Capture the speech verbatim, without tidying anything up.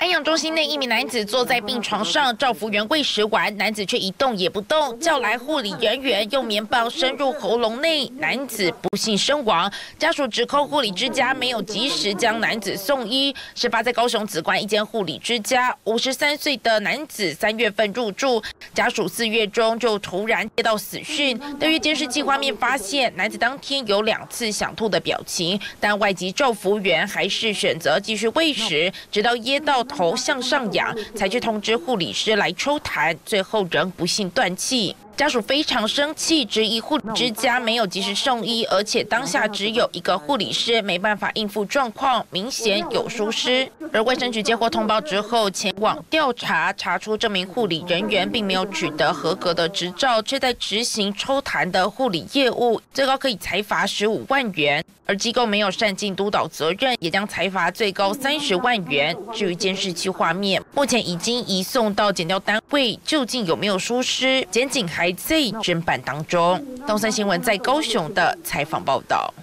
安养中心内，一名男子坐在病床上，照服员喂食丸，男子却一动也不动，叫来护理人员用棉棒伸入喉咙内，男子不幸身亡。家属指控护理之家没有及时将男子送医。事发在高雄梓官一间护理之家，五十三岁的男子三月份入住，家属四月中就突然接到死讯。对于监视器画面发现，男子当天有两次想吐的表情，但外籍照服员还是选择继续喂食，直到噎到 头向上仰，才去通知护理师来抽痰，最后仍不幸断气。家属非常生气，质疑护理之家没有及时送医，而且当下只有一个护理师，没办法应付状况，明显有疏失。而卫生局接获通报之后，前往调查，查出这名护理人员并没有取得合格的执照，却在执行抽痰的护理业务，最高可以裁罚十五万元。 而机构没有善尽督导责任，也将裁罚最高三十万元。至于监视器画面，目前已经移送到检调单位，究竟有没有疏失，检警还在侦办当中。东森新闻在高雄的采访报道。